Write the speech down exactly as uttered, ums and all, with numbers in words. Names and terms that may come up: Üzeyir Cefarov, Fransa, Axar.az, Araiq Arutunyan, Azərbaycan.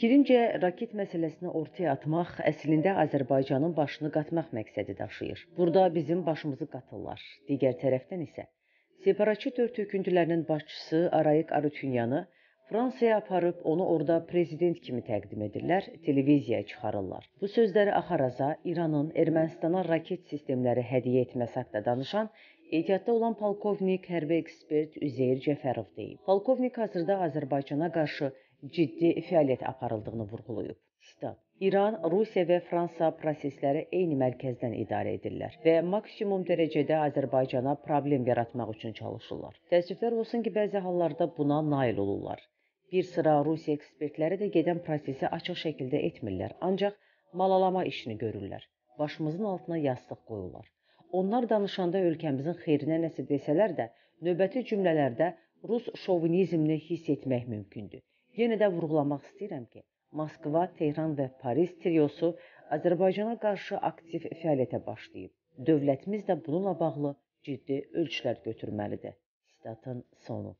Fikrimcə, raket məsələsini ortaya atmaq əslində Azərbaycanın başını qatmaq məqsədi daşıyır. Burada bizim başımızı qatırlar. Digər tərəfdən isə separatçı tör töküntülərinin başçısı Araiq Arutunyanı Fransaya aparıb onu orada prezident kimi təqdim edirlər, televiziyaya çıxarırlar. Bu sözləri Axar.az-a İranın Ermənistana raket sistemləri hədiyyə etməsi haqqında danışan ehtiyatda olan polkovnik hərbi ekspert Üzeyir Cefarov deyib. Polkovnik hazırda Azərbaycana qarşı ciddi fəaliyyət aparıldığını vurğulayıb. Sitat. İran, Rusiya və Fransa prosesləri eyni mərkəzdən idarə edirlər və maksimum dərəcədə Azərbaycana problem yaratmaq üçün çalışırlar. Təəssüflər olsun ki, bəzi hallarda buna nail olurlar. Bir sıra Rusiya ekspertləri də gedən prosesi açıq şəkildə etmirlər, ancaq malalama işini görürlər. Başımızın altına yastıq qoyurlar. Onlar danışanda ölkəmizin xeyrinə nəsə desələr də, növbəti cümlələrdə Rus şovinizmini hiss etmək mümkündür. Yenə də vurğulamaq istəyirəm ki, Moskva, Tehran və Paris triosu Azərbaycana qarşı aktiv fəaliyyətə başlayıb. Dövlətimiz də bununla bağlı ciddi ölçülər götürməlidir. Sitatın sonu.